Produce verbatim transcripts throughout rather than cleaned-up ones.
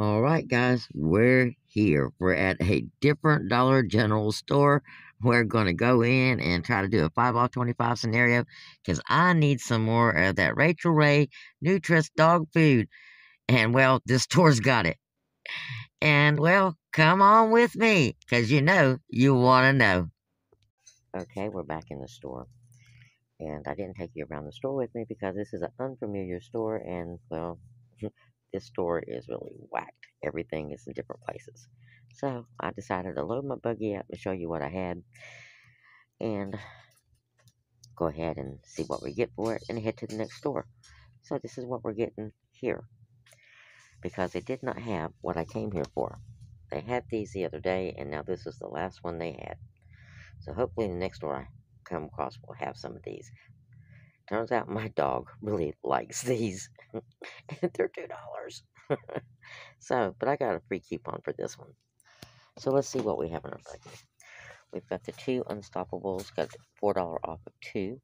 All right, guys, we're here. We're at a different Dollar General store. We're going to go in and try to do a five off twenty-five scenario because I need some more of that Rachel Ray Nutris dog food. And, well, this store's got it. And, well, come on with me because you know you want to know. Okay, we're back in the store. And I didn't take you around the store with me because this is an unfamiliar store and, well... This store is really whacked. Everything is in different places. So I decided to load my buggy up and show you what I had. And go ahead and see what we get for it and head to the next store. So this is what we're getting here. Because they did not have what I came here for. They had these the other day and now this is the last one they had. So hopefully the next store I come across will have some of these. Turns out my dog really likes these. They're two dollars. So, but I got a free coupon for this one. So let's see what we have in our buggy. We've got the two Unstoppables. Got four dollars off of two.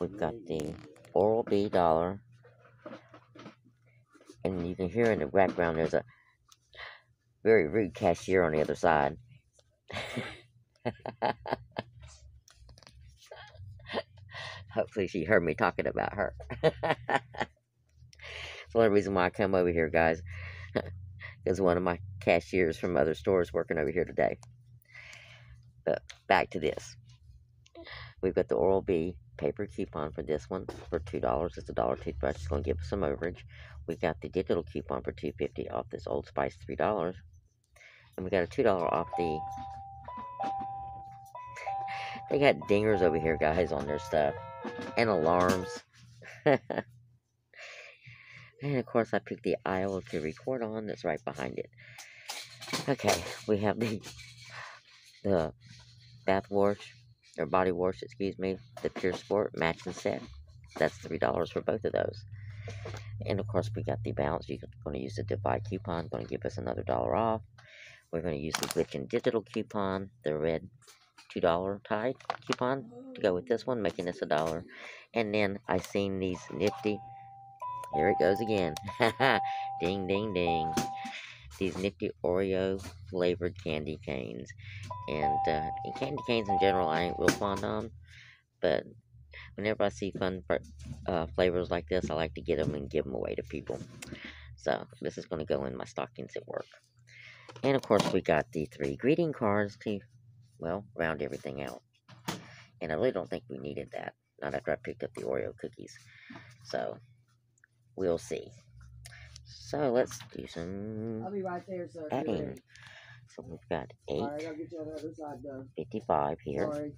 We've got the Oral B dollar. And you can hear in the background there's a very rude cashier on the other side. Hopefully she heard me talking about her. It's one of the reasons why I come over here, guys. Because one of my cashiers from other stores working over here today. But back to this. We've got the Oral B paper coupon for this one for two dollars. It's a dollar toothbrush. It's going to give us some overage. We got the digital coupon for two fifty off this Old Spice three dollars. And we got a two dollars off the... They got dingers over here, guys, on their stuff. And alarms. And, of course, I picked the aisle to record on that's right behind it. Okay, we have the the bath wash, or body wash, excuse me, the Pure Sport matching set. That's three dollars for both of those. And, of course, we got the Bounce. You're going to use the Divide coupon. Going to give us another dollar off. We're going to use the Glitch and Digital coupon, the red two dollar Tide coupon to go with this one, making this a dollar. And then I seen these nifty, here it goes again, ding, ding, ding, these nifty Oreo flavored candy canes. And, uh, and candy canes in general I ain't real fond on, but whenever I see fun uh, flavors like this, I like to get them and give them away to people. So this is going to go in my stockings at work. And of course we got the three greeting cards to, well, round everything out. And I really don't think we needed that. Not after I picked up the Oreo cookies. So, we'll see. So, let's do some I'll be right there, sir. Adding. So, we've got eight fifty-five here. Sorry.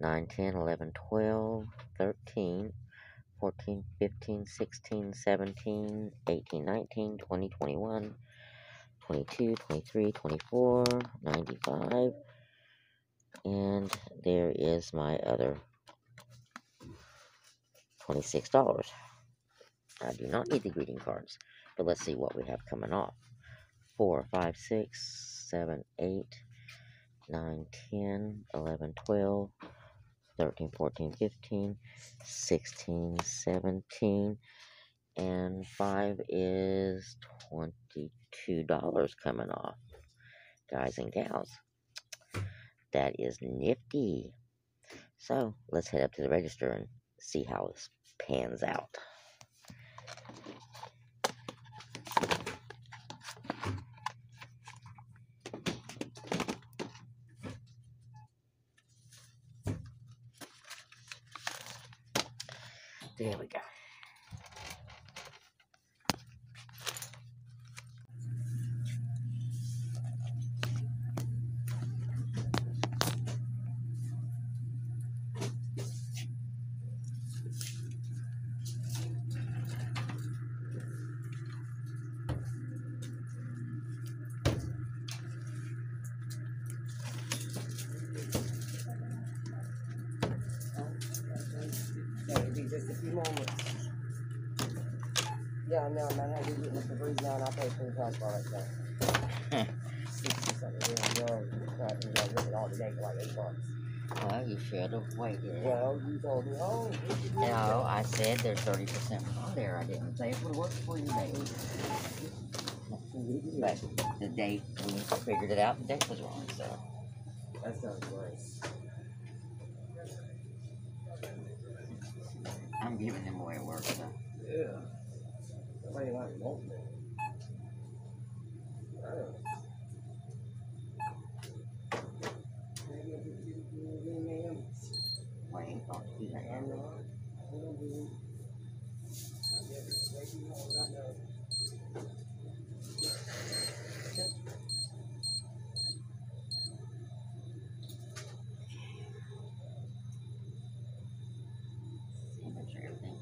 nine, ten, eleven, twelve, thirteen, fourteen, fifteen, sixteen, seventeen, eighteen, nineteen, twenty, twenty-one. twenty-two, twenty-three, twenty-four, ninety-five, and there is my other twenty-six dollars. I do not need the greeting cards, but let's see what we have coming off. four, five, six, seven, eight, nine, ten, eleven, twelve, thirteen, fourteen, fifteen, sixteen, seventeen, and five is twenty-two dollars coming off, guys and gals. That is nifty. So let's head up to the register and see how this pans out. There we go. Just a few moments. Yeah, no, man, I didn't get with the Febreze on. I paid for the price for that. sixty something. I got rid of all the eggs for like eight bucks. Well, you should have waited. Well, you told me, oh, no, I said there's thirty percent more there. I didn't say it would work for you, baby. But the date, when you figured it out, the date was wrong, so. That sounds great. I'm giving them away at work, so. Yeah. Nobody likes molten. Wait, I'll do that.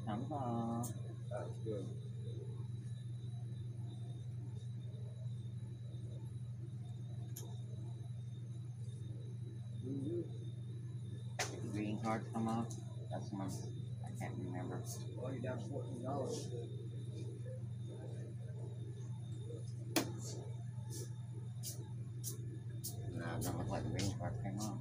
Come on. That's good. Did the greeting card come off? That's one. I can't remember. Oh, you're down fourteen dollars. No, it doesn't look like the greeting card came off.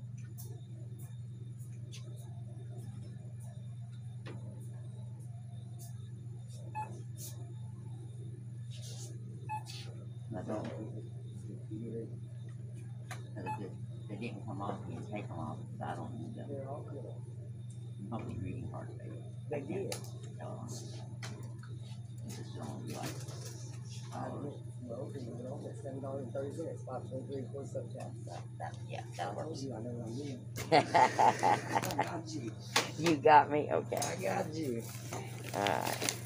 They did. Um, this is only like five dollars. No, because you don't get seven dollars and thirty cents. five twenty-three, forty-seven tax. That, yeah, that works. I know what I mean. I got you. You got me? Okay. I got you. All right.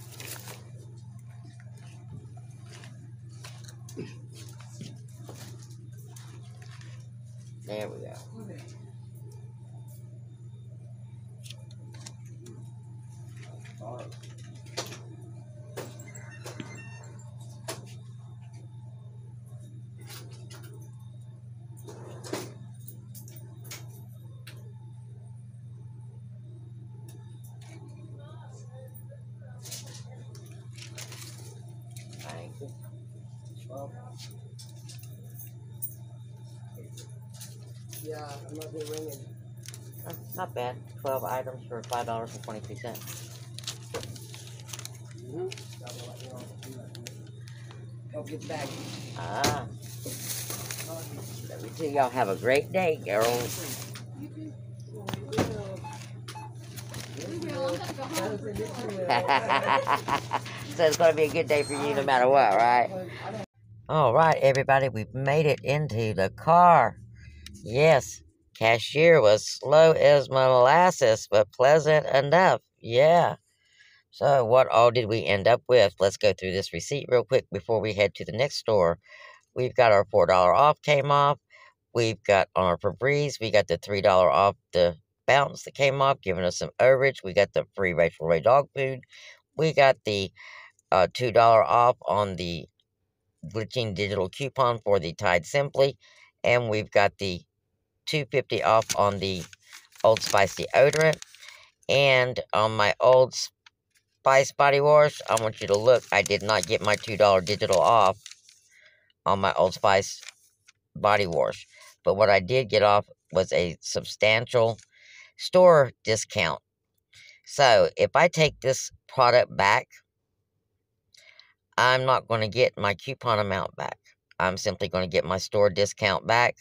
There we go. Okay. Yeah, I'm not good ringing. That's not bad. Twelve items for five dollars and twenty-three cents. Don't get back. Ah. Let me see y'all have a great day, girls. So it's going to be a good day for you no matter what, right? All right, everybody, we've made it into the car. Yes, cashier was slow as molasses, but pleasant enough. Yeah. So what all did we end up with? Let's go through this receipt real quick before we head to the next store. We've got our four dollar off came off. We've got our Febreze. We got the three dollar off the Bounce that came off, giving us some overage. We got the free Rachel Ray dog food. We got the uh, two dollar off on the glitching digital coupon for the Tide Simply. And we've got the two fifty off on the Old Spice deodorant. And on my Old Spice Spice body wash, I want you to look. I did not get my two dollar digital off on my Old Spice body wash. But what I did get off was a substantial store discount. So if I take this product back, I'm not going to get my coupon amount back. I'm simply going to get my store discount back.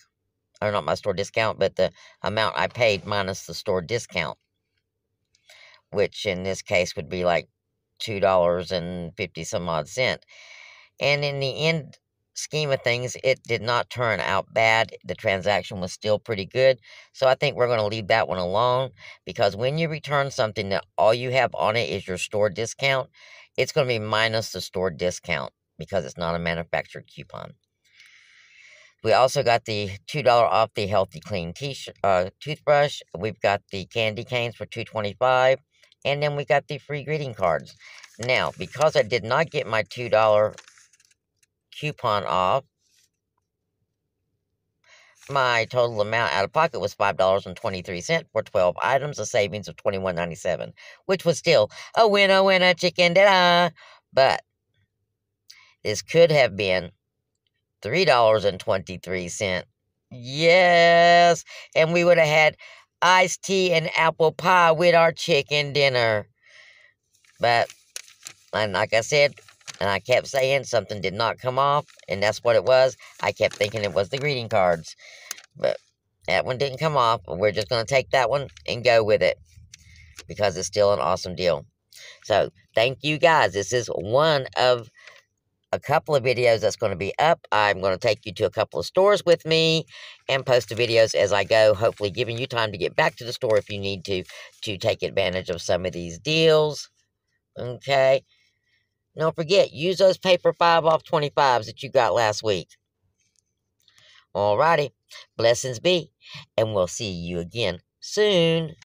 Or not my store discount, but the amount I paid minus the store discount, which in this case would be like two dollars and fifty some odd cent. And in the end scheme of things, it did not turn out bad. The transaction was still pretty good. So I think we're going to leave that one alone, because when you return something that all you have on it is your store discount, it's going to be minus the store discount because it's not a manufactured coupon. We also got the two dollar off the Healthy Clean t-shirt, uh, toothbrush. We've got the candy canes for two twenty-five. And then we got the free greeting cards. Now, because I did not get my two dollar coupon off, my total amount out of pocket was five dollars and twenty-three cents for twelve items, a savings of twenty-one ninety-seven, which was still a winner, winner, chicken dinner. But this could have been three dollars and twenty-three cents. Yes. And we would have had iced tea and apple pie with our chicken dinner. But, and like I said, and I kept saying something did not come off, and that's what it was. I kept thinking it was the greeting cards. But that one didn't come off. We're just going to take that one and go with it, because it's still an awesome deal. So, thank you guys. This is one of a couple of videos that's going to be up. I'm going to take you to a couple of stores with me and post the videos as I go, hopefully giving you time to get back to the store if you need to, to take advantage of some of these deals. Okay. Don't forget, use those paper five off twenty-fives that you got last week. Alrighty. Blessings be. And we'll see you again soon.